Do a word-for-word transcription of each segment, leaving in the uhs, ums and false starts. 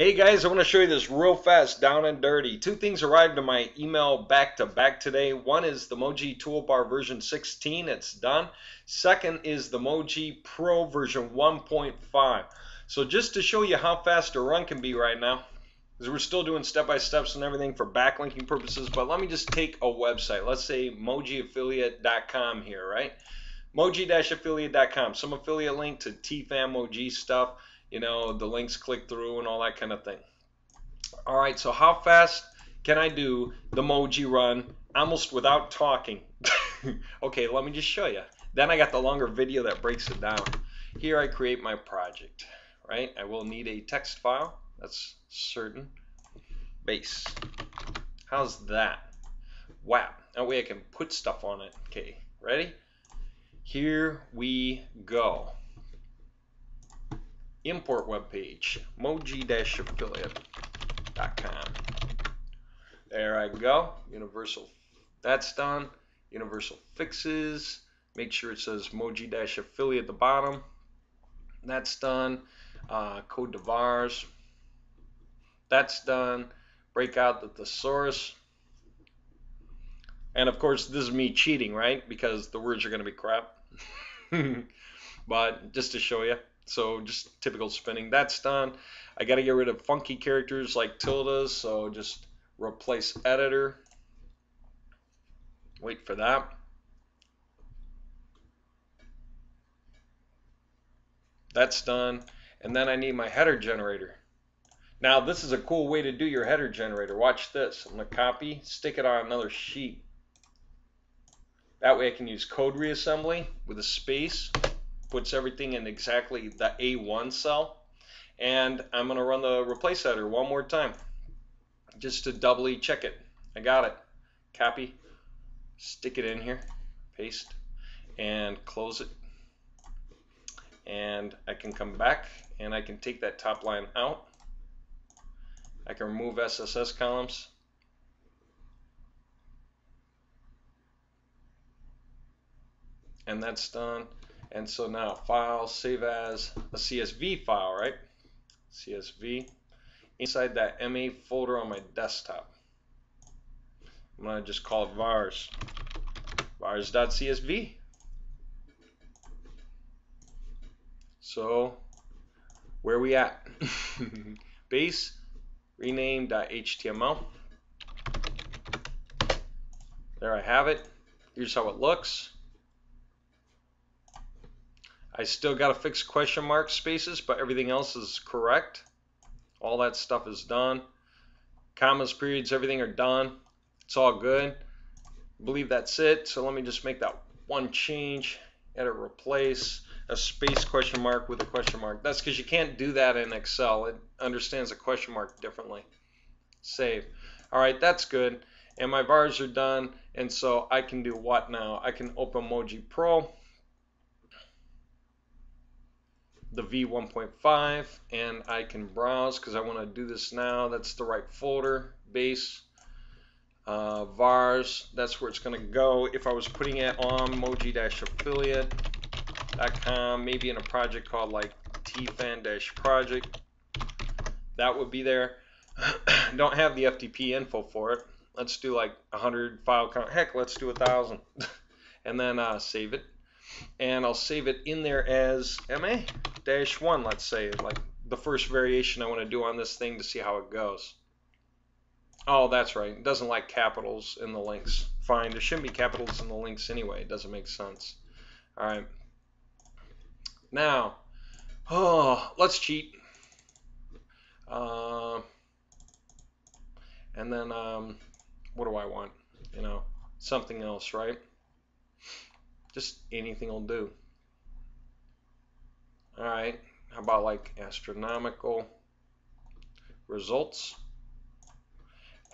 Hey guys, I want to show you this real fast, down and dirty. Two things arrived in my email back to back today. One is the M O W G Toolbar version sixteen, it's done. Second is the M O W G Pro version one point five. So just to show you how fast a run can be right now, because we're still doing step-by-steps and everything for backlinking purposes, but let me just take a website. Let's say M O W G affiliate dot com here, right? M O W G affiliate dot com, some affiliate link to T FAM M O W G stuff. You know, the links click through and all that kind of thing. All right, so how fast can I do the M O W G run almost without talking? Okay, let me just show you. Then I got the longer video that breaks it down. Here I create my project, right? I will need a text file. That's certain. Base. How's that? Wow. That way I can put stuff on it. Okay, ready? Here we go. Import web page, M O W G affiliate dot com. There I go. Universal, that's done. Universal fixes. Make sure it says M O W G affiliate at the bottom. That's done. Uh, code de vars. That's done. Break out the thesaurus. And of course, this is me cheating, right? Because the words are going to be crap. But just to show you. So just typical spinning, that's done. I got to get rid of funky characters like tildes, so just replace editor. Wait for that. That's done. And then I need my header generator. Now this is a cool way to do your header generator. Watch this. I'm going to copy, stick it on another sheet. That way I can use code reassembly with a space. Puts everything in exactly the A one cell, and I'm going to run the replace header one more time just to doubly check it. I got it. Copy, stick it in here, paste, and close it. And I can come back and I can take that top line out. I can remove S S S columns. And that's done. And so now file, save as a C S V file, right? C S V inside that M A folder on my desktop. I'm going to just call it vars. vars.csv. So where are we at? Base rename.html. There I have it. Here's how it looks. I still got to fix question mark spaces, but everything else is correct. All that stuff is done. Commas, periods, everything are done. It's all good. I believe that's it. So let me just make that one change. Edit, replace, a space question mark with a question mark. That's because you can't do that in Excel. It understands a question mark differently. Save. All right, that's good. And my vars are done. And so I can do what now? I can open M O W G Pro. The V one point five, and I can browse because I want to do this now. That's the right folder, base, uh, vars. That's where it's going to go. If I was putting it on M O W G affiliate dot com, maybe in a project called like T FAM project, that would be there. Don't have the F T P info for it. Let's do like one hundred file count. Heck, let's do one thousand. And then uh, save it. And I'll save it in there as M A dash one, let's say, like the first variation I want to do on this thing to see how it goes. Oh, that's right. It doesn't like capitals in the links. Fine. There shouldn't be capitals in the links anyway. It doesn't make sense. All right. Now, oh, let's cheat. Uh, and then um, what do I want? You know, something else, right? Just anything will do. All right, how about like astronomical results,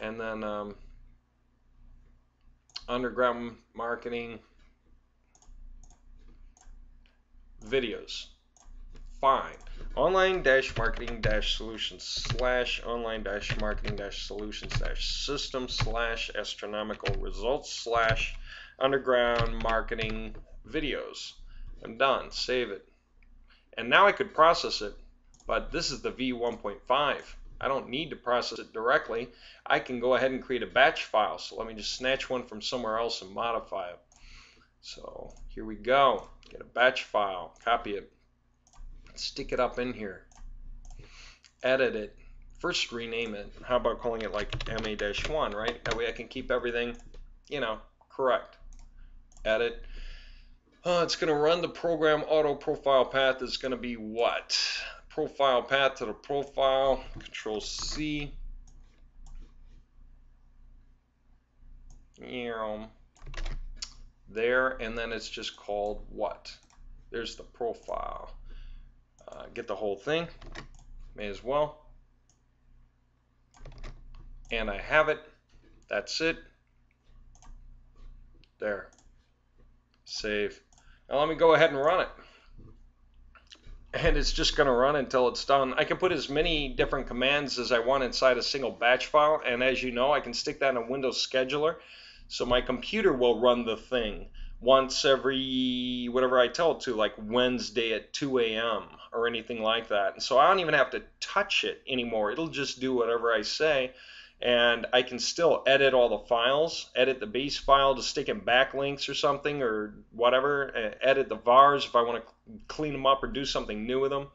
and then um, underground marketing videos. Fine. Online dash marketing dash solutions slash online dash marketing dash solutions dash system slash astronomical results slash underground marketing videos. I'm done. Save it. And now I could process it, but this is the V one point five. I don't need to process it directly. I can go ahead and create a batch file. So let me just snatch one from somewhere else and modify it. So here we go. Get a batch file, copy it, stick it up in here, edit it. First rename it. How about calling it like M A dash one, right? That way I can keep everything, you know, correct. Edit. Uh, it's going to run the program auto profile path. Is going to be what? Profile path to the profile. Control C. Yeah. There, and then it's just called what? There's the profile. Uh, get the whole thing, may as well. And I have it. That's it. There. Save. Now let me go ahead and run it. And it's just going to run until it's done. I can put as many different commands as I want inside a single batch file. And as you know, I can stick that in a Windows scheduler. So my computer will run the thing once every whatever I tell it to, like Wednesday at two A M or anything like that. And so I don't even have to touch it anymore. It'll just do whatever I say. And I can still edit all the files, edit the base file to stick in backlinks or something or whatever, edit the vars if I want to clean them up or do something new with them,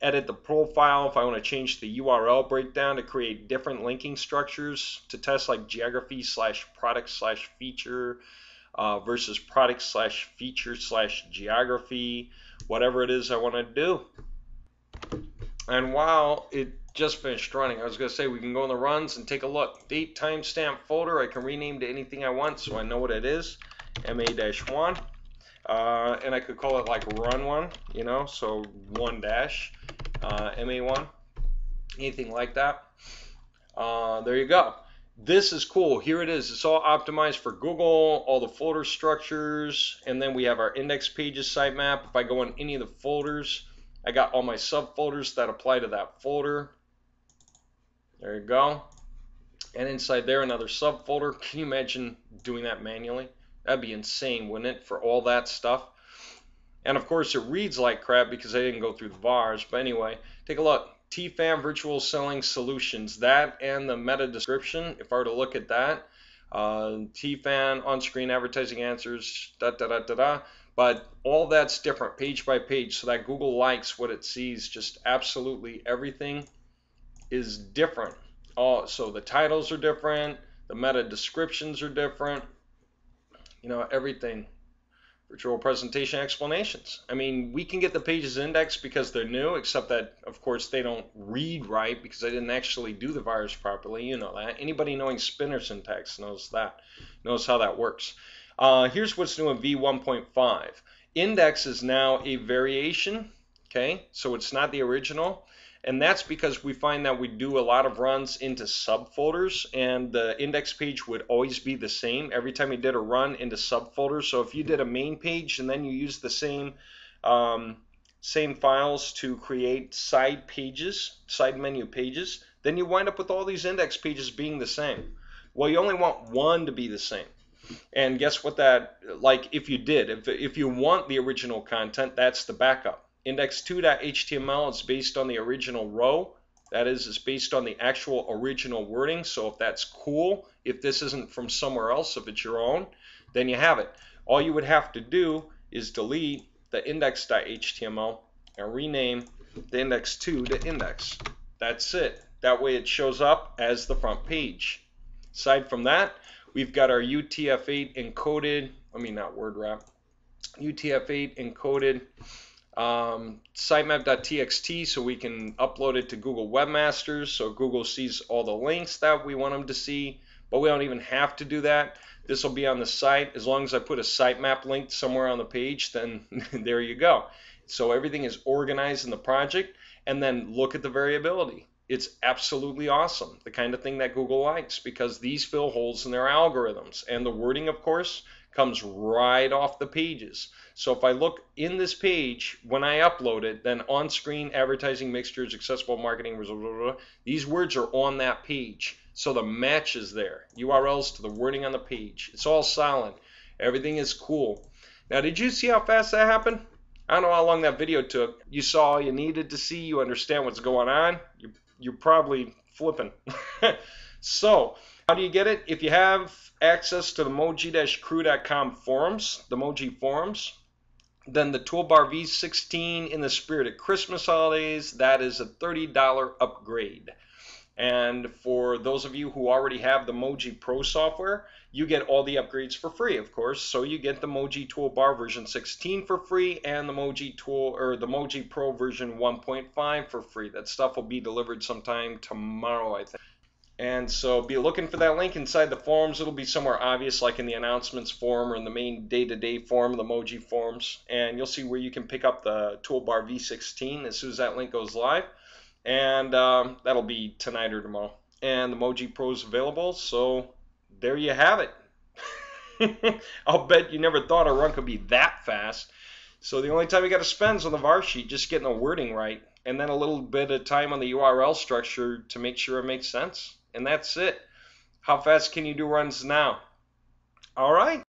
edit the profile if I want to change the U R L breakdown to create different linking structures to test like geography slash product slash feature uh, versus product slash feature slash geography, whatever it is I want to do. And while it just finished running, I was going to say we can go in the runs and take a look. Date timestamp folder, I can rename to anything I want so I know what it is, M A dash one. Uh, and I could call it like run one, you know, so one dash, uh, M A one, anything like that. Uh, there you go. This is cool. Here it is. It's all optimized for Google, all the folder structures, and then we have our index pages sitemap. If I go in any of the folders, I got all my subfolders that apply to that folder. There you go. And inside there, another subfolder. Can you imagine doing that manually? That'd be insane, wouldn't it, for all that stuff? And of course, it reads like crap because I didn't go through the vars. But anyway, take a look. T FAM Virtual Selling Solutions. That and the meta description, if I were to look at that. Uh, T FAM, on-screen advertising answers, da-da-da-da-da. But all that's different page by page, so that Google likes what it sees. Just absolutely everything is different. Oh, so the titles are different, the meta descriptions are different, you know, everything. Virtual presentation explanations. I mean, we can get the pages indexed because they're new, except that, of course, they don't read right because I didn't actually do the virus properly. You know that. Anybody knowing Spinner syntax knows that, knows how that works. Uh, here's what's new in V one point five. Index is now a variation, okay? So it's not the original. And that's because we find that we do a lot of runs into subfolders, and the index page would always be the same every time you did a run into subfolders. So if you did a main page and then you use the same um, same files to create side pages, side menu pages, then you wind up with all these index pages being the same. Well, you only want one to be the same. And guess what that, like if you did, if, if you want the original content, that's the backup. index two dot H T M L is based on the original row. That is, it's based on the actual original wording. So if that's cool, if this isn't from somewhere else, if it's your own, then you have it. All you would have to do is delete the index dot H T M L and rename the index two to index. That's it. That way it shows up as the front page. Aside from that, we've got our U T F eight encoded, I mean not word wrap, U T F eight encoded um, sitemap dot T X T, so we can upload it to Google Webmasters so Google sees all the links that we want them to see, but we don't even have to do that. This will be on the site. As long as I put a sitemap link somewhere on the page, then there you go. So everything is organized in the project, and then look at the variability. It's absolutely awesome, the kind of thing that Google likes, because these fill holes in their algorithms. And the wording, of course, comes right off the pages. So if I look in this page, when I upload it, then on-screen advertising mixtures, accessible marketing, blah, blah, blah, these words are on that page. So the match is there, U R Ls to the wording on the page. It's all solid. Everything is cool. Now, did you see how fast that happened? I don't know how long that video took. You saw all you needed to see. You understand what's going on. You you're probably flipping. So how do you get it? If you have access to the M O W G crew dot com forums, the M O W G forums, then the Toolbar V sixteen in the Spirit of Christmas Holidays, that is a thirty dollar upgrade. And for those of you who already have the M O W G Pro software, you get all the upgrades for free, of course. So you get the M O W G Toolbar version sixteen for free and the M O W G Tool or the M O W G Pro version one point five for free. That stuff will be delivered sometime tomorrow, I think. And so be looking for that link inside the forums. It'll be somewhere obvious, like in the announcements forum or in the main day-to-day forum of the M O W G forums. And you'll see where you can pick up the Toolbar V sixteen as soon as that link goes live. And um, that'll be tonight or tomorrow. And the M O W G Pro is available, so there you have it. I'll bet you never thought a run could be that fast. So the only time you got to spend is on the var sheet, just getting the wording right, and then a little bit of time on the U R L structure to make sure it makes sense. And that's it. How fast can you do runs now? All right.